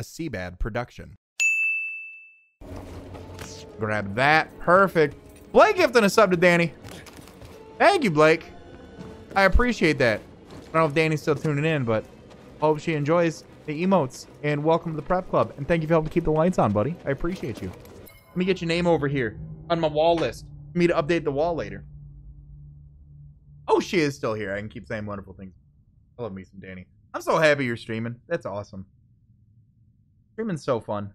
a CBAD production. Grab that. Perfect. Blake gifting a sub to Danny. Thank you, Blake. I appreciate that. I don't know if Danny's still tuning in, but hope she enjoys the emotes. And welcome to the Prep Club. And thank you for helping keep the lights on, buddy. I appreciate you. Let me get your name over here on my wall list for me to update the wall later. Oh, she is still here. I can keep saying wonderful things. I love me some Danny. I'm so happy you're streaming. That's awesome. Streaming's so fun.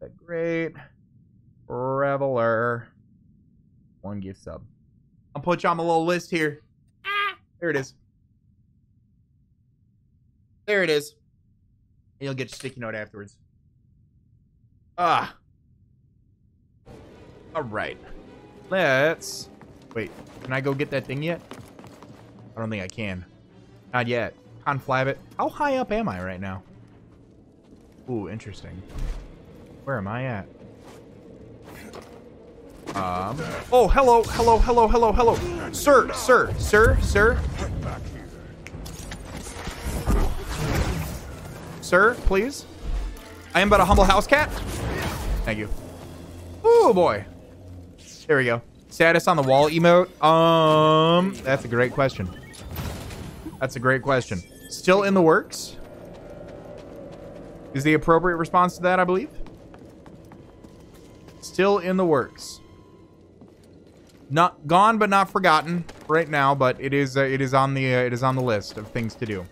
The great reveler. One gift sub. I'll put you on my little list here. Ah, there it is. There it is. And you'll get your sticky note afterwards. Ah. All right. Let's... Wait, can I go get that thing yet? I don't think I can. Not yet. Conflabbit. How high up am I right now? Ooh, interesting. Where am I at? Oh, hello, hello, hello, hello, hello. Sir, sir, sir, sir. Sir, please. I am but a humble house cat. Thank you. Oh, boy. There we go. Status on the wall emote? That's a great question. That's a great question. Still in the works? Is the appropriate response to that, I believe? Still in the works. Not gone, but not forgotten right now. But it is on the list of things to do.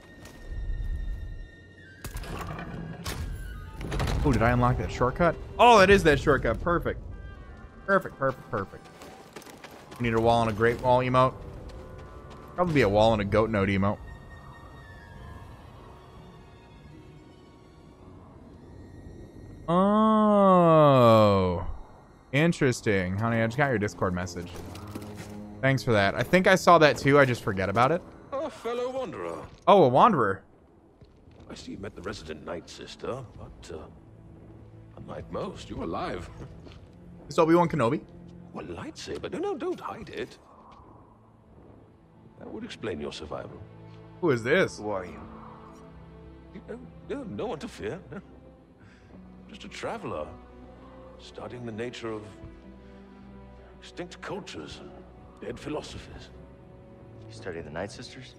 Oh, did I unlock that shortcut? Oh, that is that shortcut. Perfect. Perfect. Perfect. Perfect. We need a wall and a great wall emote. Probably be a wall and a goat note emote. Oh, interesting. Honey, I just got your Discord message. Thanks for that. I think I saw that too. I just forget about it. Oh, fellow wanderer. Oh, a wanderer. I see you met the resident Nightsister, but unlike most, you're alive. Is Obi-Wan Kenobi? Well, lightsaber. No, don't hide it. That would explain your survival. Who is this? Who are you? No one to fear. Just a traveler, studying the nature of extinct cultures and dead philosophies. You study the Nightsisters?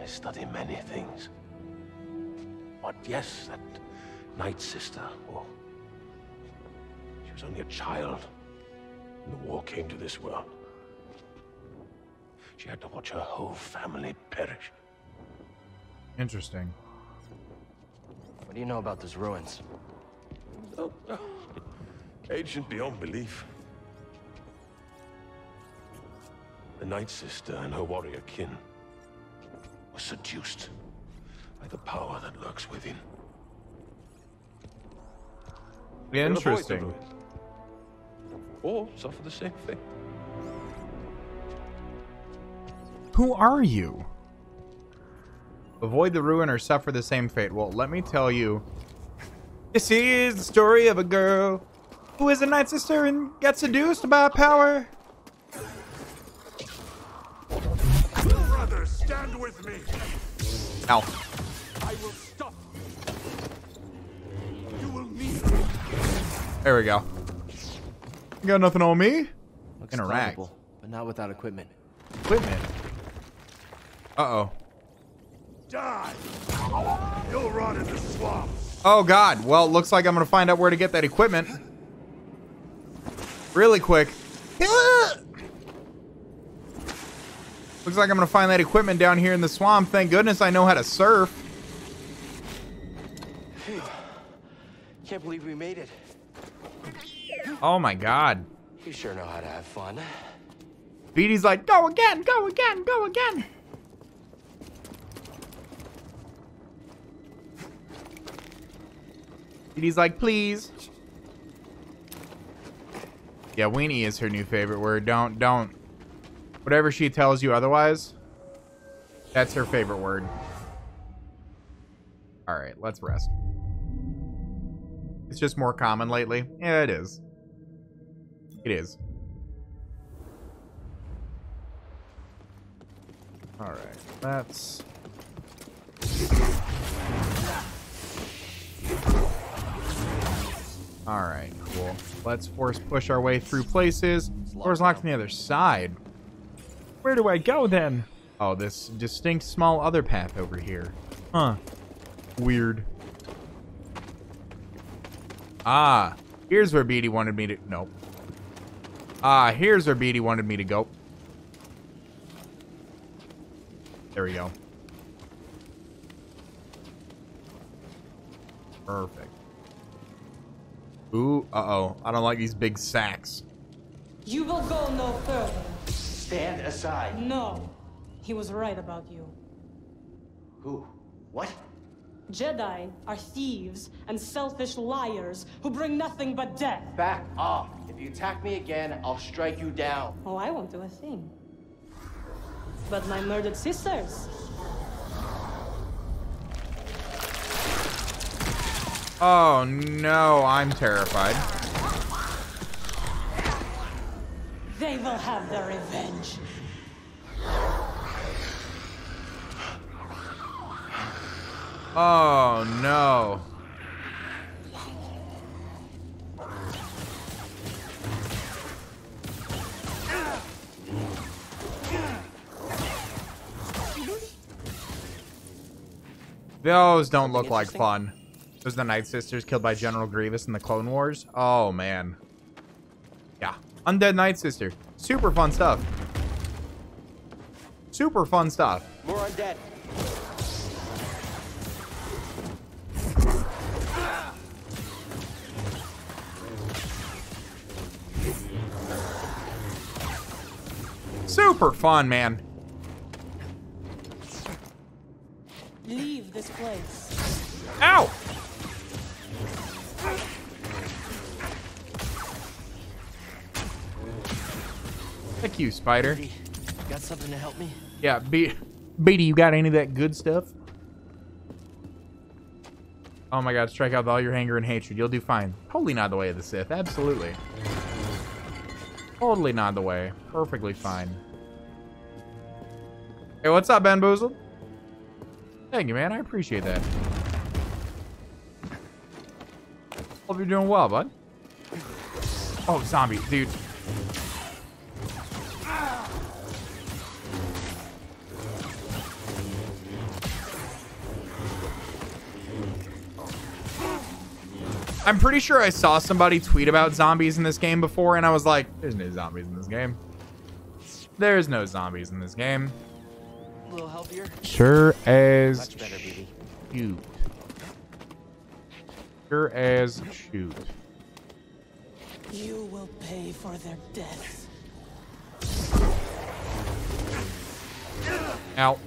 I study many things. But yes, that Nightsister. Oh. I was only a child when the war came to this world. She had to watch her whole family perish. Interesting. What do you know about those ruins? Oh, ancient beyond belief. The Nightsister and her warrior kin were seduced by the power that lurks within. Interesting. Or suffer the same thing. Who are you? Avoid the ruin or suffer the same fate. Well, let me tell you. This is the story of a girl who is a Nightsister and got seduced by power. Brothers, stand with me. Ow. I will stop you. You will need me. There we go. You got nothing on me? Looks interact. But not without equipment. Equipment? Uh-oh. Die! You'll rot in the swamp. Oh god. Well, looks like I'm gonna find out where to get that equipment. Really quick. Looks like I'm gonna find that equipment down here in the swamp. Thank goodness I know how to surf. Can't believe we made it. Oh my god. You sure know how to have fun. BD's like, go again, go again, go again. He's like, please. Yeah, weenie is her new favorite word. Don't. Whatever she tells you otherwise, that's her favorite word. All right, let's rest. It's just more common lately. Yeah, it is. It is. All right, let's Alright, cool. Let's force push our way through places. Door's locked on the other side. Where do I go then? Oh, this distinct small other path over here. Huh. Weird. Ah, here's where BD wanted me to... Nope. Ah, here's where BD wanted me to go. There we go. Perfect. Ooh, uh-oh. I don't like these big sacks. You will go no further. Stand aside. No. He was right about you. Who? What? Jedi are thieves and selfish liars who bring nothing but death. Back off. If you attack me again, I'll strike you down. Oh, I won't do a thing. But my murdered sisters. Oh no, I'm terrified. They will have their revenge. Oh no. Those don't look like fun. Those are the Nightsisters killed by General Grievous in the Clone Wars. Oh man. Yeah. Undead Nightsister. Super fun stuff. Super fun stuff. More undead. Super fun, man. Leave this place. Ow! Thank you, Spider. BD, got something to help me? Yeah, BD, you got any of that good stuff? Oh my god, strike out with all your anger and hatred. You'll do fine. Totally not the way of the Sith. Absolutely. Totally not the way. Perfectly fine. Hey, what's up, Ben Boozle? Thank you, man. I appreciate that. Hope you're doing well, bud. Oh, zombie, dude. I'm pretty sure I saw somebody tweet about zombies in this game before, and I was like, there's no zombies in this game. There's no zombies in this game. A little healthier. Sure as much better, BD. Shoot. Sure as shoot. You will pay for their deaths. Ow.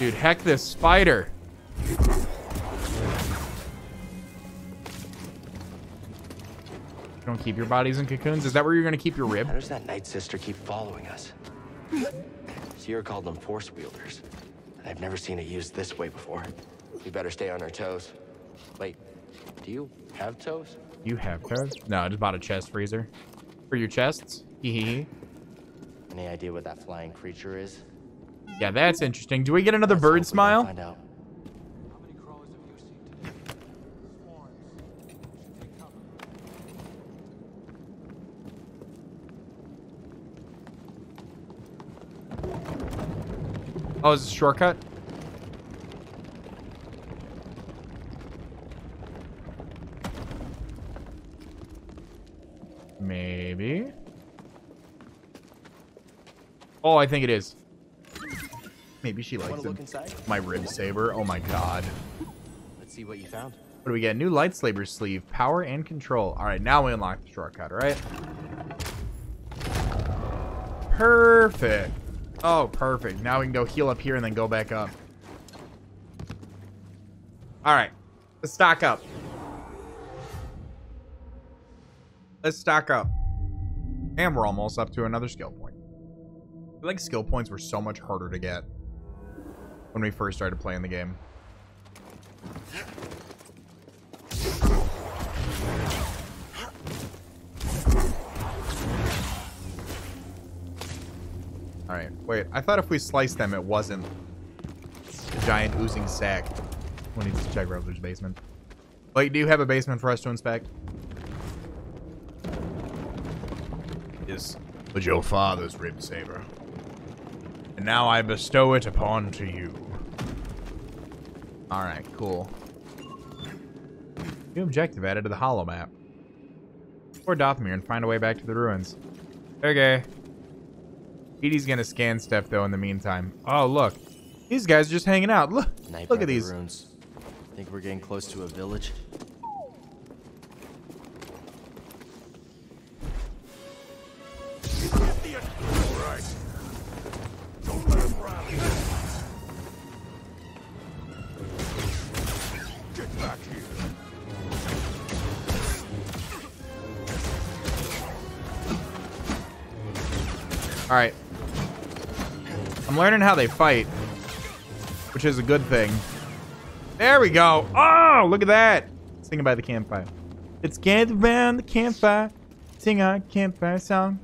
Dude, heck this spider. You don't keep your bodies in cocoons? Is that where you're gonna keep your rib? How does that Nightsister keep following us? Sierra called them force wielders. I've never seen it used this way before. We better stay on our toes. Wait, do you have toes? You have toes? No, I just bought a chest freezer. For your chests? Hee. Any idea what that flying creature is? Yeah, that's interesting. Do we get another bird smile? Find out. Oh, is this a shortcut? Maybe. Oh, I think it is. Maybe she likes it. My rib saber. Oh my god. Let's see what you found. What do we get? New lightsaber sleeve, power and control. All right, now we unlock the shortcut. All right. Perfect. Oh, perfect. Now we can go heal up here and then go back up. All right, let's stock up. Let's stock up. And we're almost up to another skill point. I feel like skill points were so much harder to get when we first started playing the game. Alright, wait. I thought if we sliced them, it wasn't a giant oozing sack. We'll need to check Rover's basement. Blake, do you have a basement for us to inspect? Yes. With your father's rib saber. And now I bestow it upon to you. Alright, cool. New objective added to the hollow map. Explore Dothmir and find a way back to the ruins. Okay. BD's gonna scan stuff though in the meantime. Oh look. These guys are just hanging out. Look, look at these ruins. I think we're getting close to a village. Alright. I'm learning how they fight, which is a good thing. There we go. Oh, look at that. Singing by the campfire. Let's gather around the campfire. Sing our campfire song.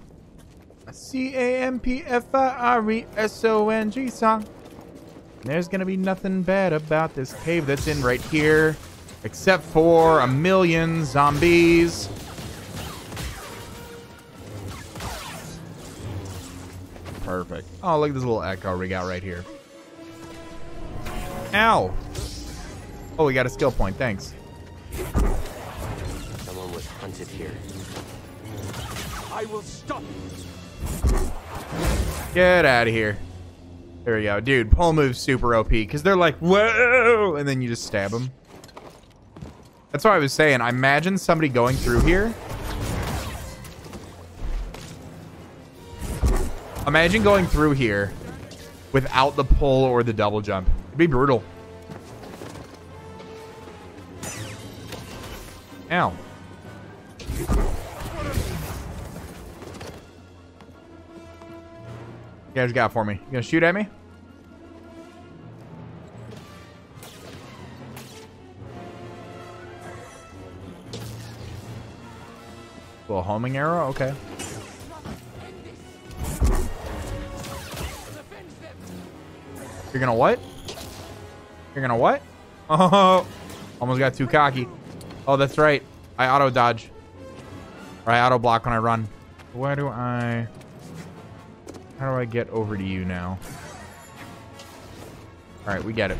A C-A-M-P-F-I-R-E-S-O-N-G song. And there's gonna be nothing bad about this cave that's in right here, except for a million zombies. Perfect. Oh, look at this little echo we got right here. Ow! Oh, we got a skill point. Thanks. Someone was hunted here. I will stop. Get out of here. There we go. Dude, pull move's super OP because they're like, whoa! And then you just stab them. That's what I was saying. I imagine somebody going through here. Imagine going through here without the pull or the double jump. It'd be brutal. Ow. You guys got for me. You gonna shoot at me? A little homing arrow? Okay. You're gonna what? You're gonna what? Oh, almost got too cocky. Oh, that's right. I auto dodge. Or I auto block when I run. Why do I... How do I get over to you now? Alright, we get it.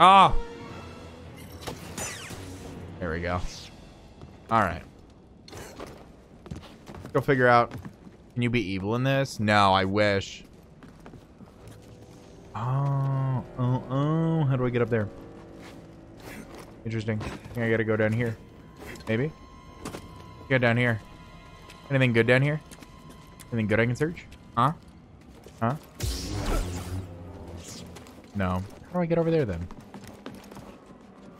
Ah! Oh. There we go. Alright. Go figure out... Can you be evil in this? No, I wish. Oh, oh, oh. How do I get up there? Interesting. I think I gotta go down here. Maybe? Go down here. Anything good down here? Anything good I can search? Huh? Huh? No. How do I get over there then?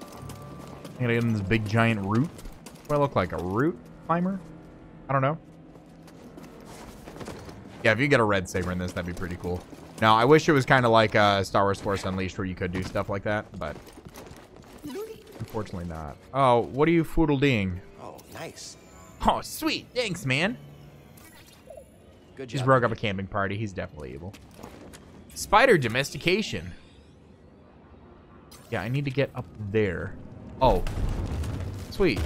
I gotta get in this big giant root. What do I look like? A root climber? I don't know. Yeah, if you get a red saber in this, that'd be pretty cool. Now, I wish it was kind of like Star Wars Force Unleashed where you could do stuff like that, but unfortunately not. Oh, what are you foodle-deeing? Oh, nice. Oh, sweet. Thanks, man. Good job. He's broke up a camping party. He's definitely evil. Spider domestication. Yeah, I need to get up there. Oh, sweet.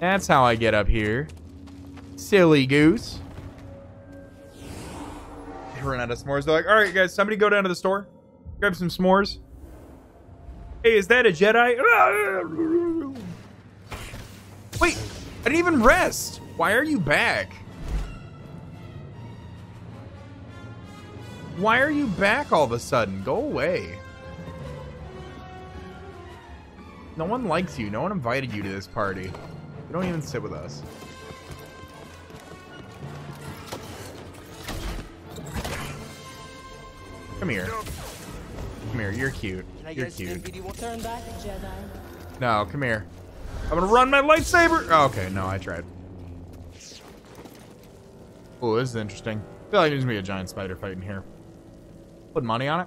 That's how I get up here. Silly goose. They run out of s'mores. They're like, all right, guys, somebody go down to the store. Grab some s'mores. Hey, is that a Jedi? Wait, I didn't even rest. Why are you back? Why are you back all of a sudden? Go away. No one likes you. No one invited you to this party. You don't even sit with us. Come here. Come here. You're cute. You're cute. No, come here. I'm gonna run my lightsaber. Oh, okay, no, I tried. Oh, this is interesting. I feel like there's gonna be a giant spider fight in here. Put money on it.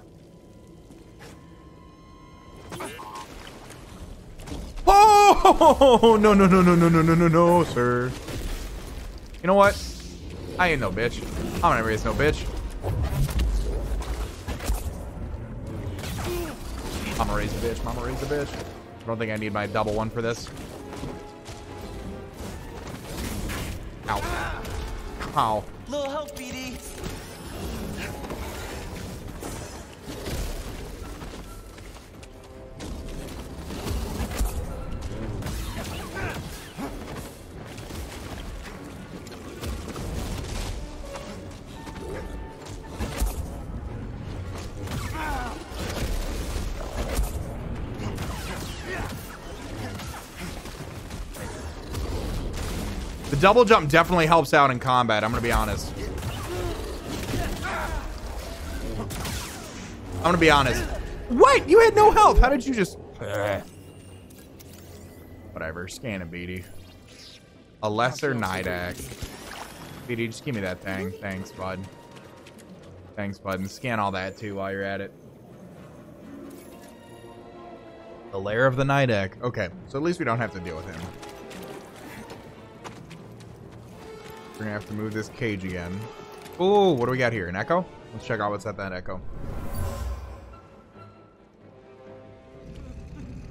Oh no no no no no no no no no, sir. You know what? I ain't no bitch. I'm gonna raise no bitch. Mama raise a bitch. Mama raise a bitch. I don't think I need my double one for this. Ow. Ow. Little help, BD. Double jump definitely helps out in combat, I'm gonna be honest. I'm gonna be honest. What? You had no health. How did you just... Whatever. Scan it, BD. A lesser Nydak. BD, just give me that thing. Thanks, bud. Thanks, bud. And scan all that, too, while you're at it. The lair of the Nydak. Okay. So at least we don't have to deal with him. We're gonna have to move this cage again. Oh, what do we got here? An echo? Let's check out what's at that echo.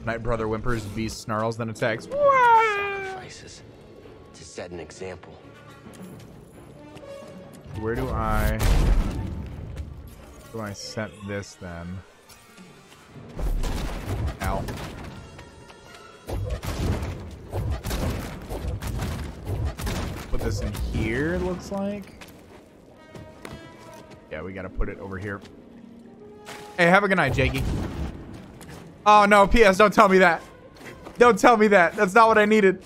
Nightbrother whimpers, beast snarls, then attacks. Sacrifices to set an example. Where do I set this then? Ow. This in here, it looks like. Yeah, we gotta put it over here. Hey, have a good night, Jakey. Oh no, PS, don't tell me that. Don't tell me that. That's not what I needed.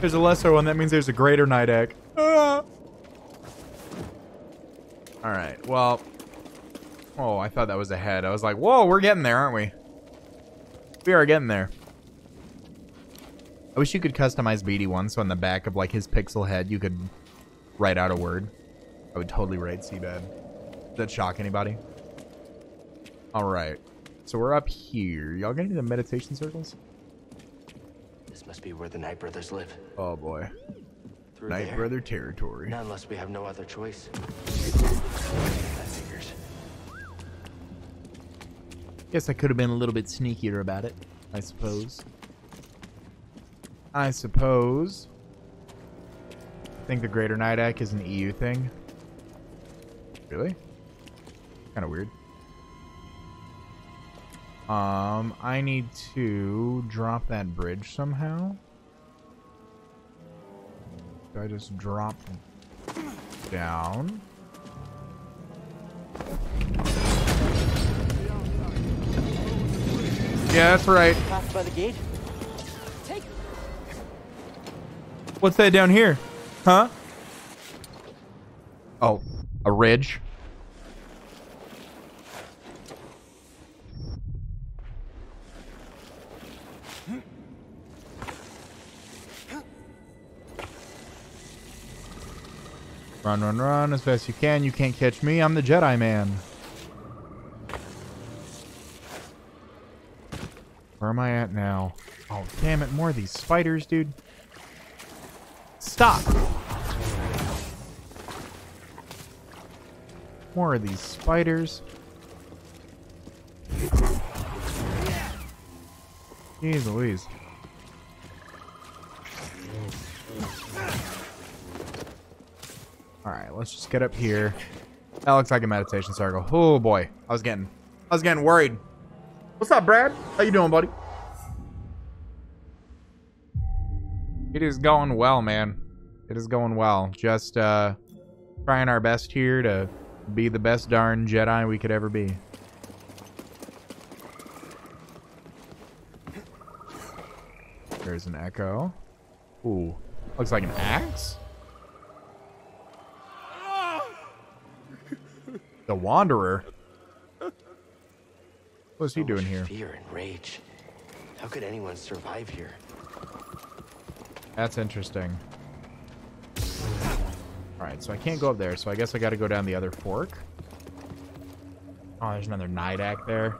There's a lesser one. That means there's a greater Nydak. Ah. All right. Well. Oh, I thought that was a head. I was like, whoa, we're getting there, aren't we? We are getting there. I wish you could customize BD1 so on the back of like his pixel head you could write out a word. I would totally write CBAD. Does that shock anybody? Alright. So we're up here. Y'all gonna do the meditation circles? This must be where the Nightbrothers live. Oh boy. Through Nightbrother there, territory. Not unless we have no other choice. Guess I could have been a little bit sneakier about it, I suppose. I suppose. I think the Greater Nydak is an EU thing. Really? Kind of weird. I need to drop that bridge somehow. Do I just drop down? Yeah, that's right. By the gate. Take. What's that down here? Huh? Oh, a ridge. Run, run, run as fast as you can. You can't catch me. I'm the Jedi man. Where am I at now? Oh, damn it. More of these spiders, dude. Stop. More of these spiders. Jeez Louise. Alright, let's just get up here. That looks like a meditation circle. Oh, boy. I was getting worried. What's up, Brad? How you doing, buddy? It is going well, man. It is going well. Just trying our best here to be the best darn Jedi we could ever be. There's an echo. Ooh. Looks like an axe? The Wanderer. What's he doing here? Fear and rage. How could anyone survive here? That's interesting. Alright, so I can't go up there, so I guess I gotta go down the other fork. Oh, there's another Nydak there.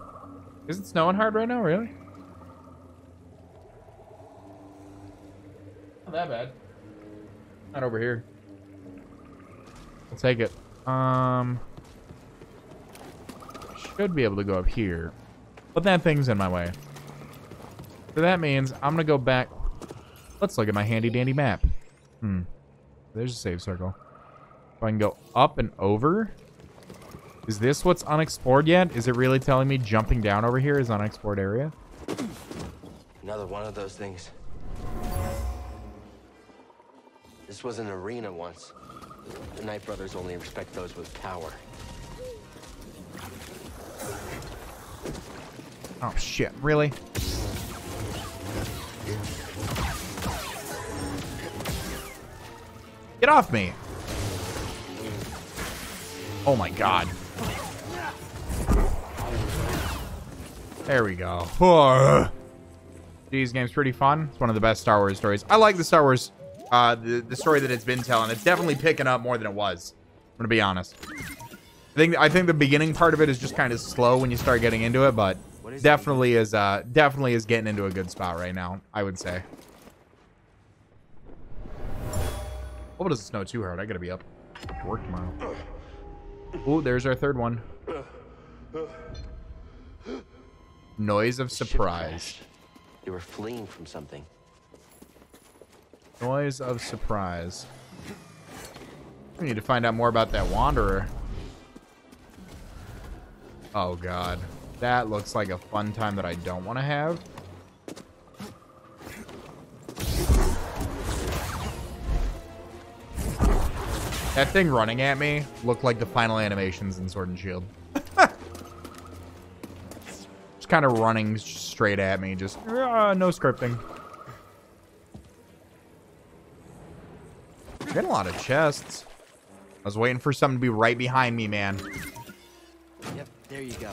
Is it snowing hard right now, really? Not that bad. Not over here. I'll take it. Should be able to go up here. But that thing's in my way. So that means I'm gonna go back. Let's look at my handy dandy map. Hmm. There's a save circle. If I can go up and over. Is this what's unexplored yet? Is it really telling me jumping down over here is unexplored area? Another one of those things. This was an arena once. The Nightbrothers only respect those with power. Oh shit, really? Get off me! Oh my god. There we go. Oh. These games pretty fun. It's one of the best Star Wars stories. I like the Star Wars, the story that it's been telling. It's definitely picking up more than it was. I'm gonna be honest. I think the beginning part of it is just kind of slow when you start getting into it, but definitely is getting into a good spot right now, I would say. Hope it doesn't snow too hard. I gotta be up to work tomorrow. Oh, there's our third one. Noise of surprise. They were fleeing from something. Noise of surprise. We need to find out more about that wanderer. Oh god. That looks like a fun time that I don't want to have. That thing running at me looked like the final animations in Sword and Shield. Just kind of running straight at me, just no scripting. Been a lot of chests. I was waiting for something to be right behind me, man. Yep, there you go.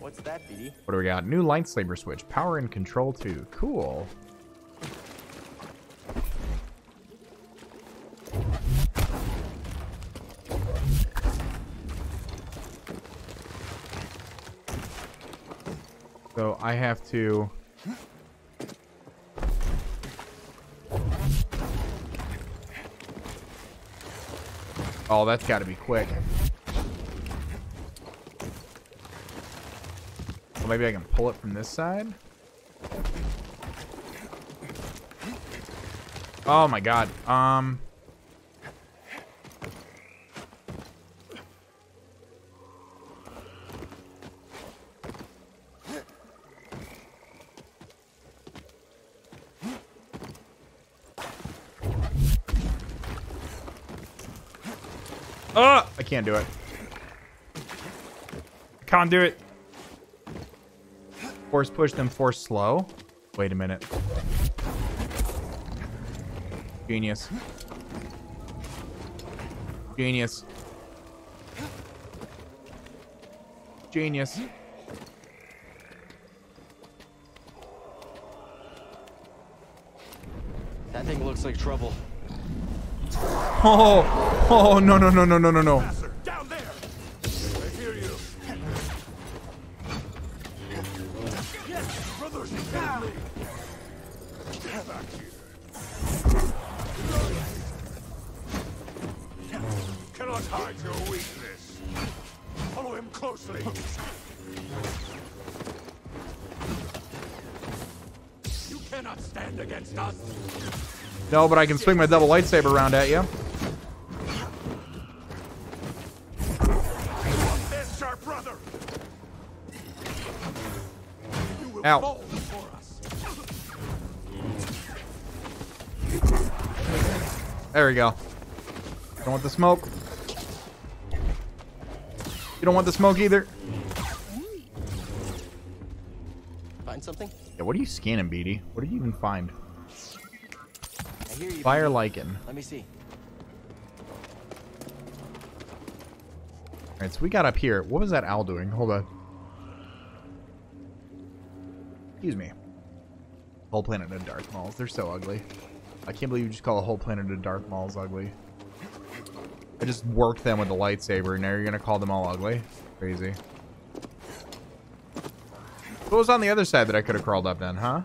What's that, BD? What do we got? New lightsaber switch, power and control 2. Cool. So I have to... Oh, that's got to be quick. Well, maybe I can pull it from this side. Oh my god. Oh, I can't do it. I can't do it. Force push, then force slow. Wait a minute. Genius. Genius. Genius. That thing looks like trouble. Oh. Oh, no, no, no, no, no, no, no. Down there. I hear you. Yes, brothers, family. Get back here. Cannot hide your weakness. Follow him closely. You cannot stand against us. No, but I can swing my double lightsaber around at you. Out. There we go. Don't want the smoke. You don't want the smoke either. Find something? Yeah, what are you scanning, BD? What did you even find? I hear you, Fire Lycan. Let me see. Alright, so we got up here. What was that owl doing? Hold on. Excuse me. Whole planet of dark malls. They're so ugly. I can't believe you just call a whole planet of dark malls ugly. I just worked them with a lightsaber. Now you're going to call them all ugly? Crazy. What was on the other side that I could have crawled up then, huh?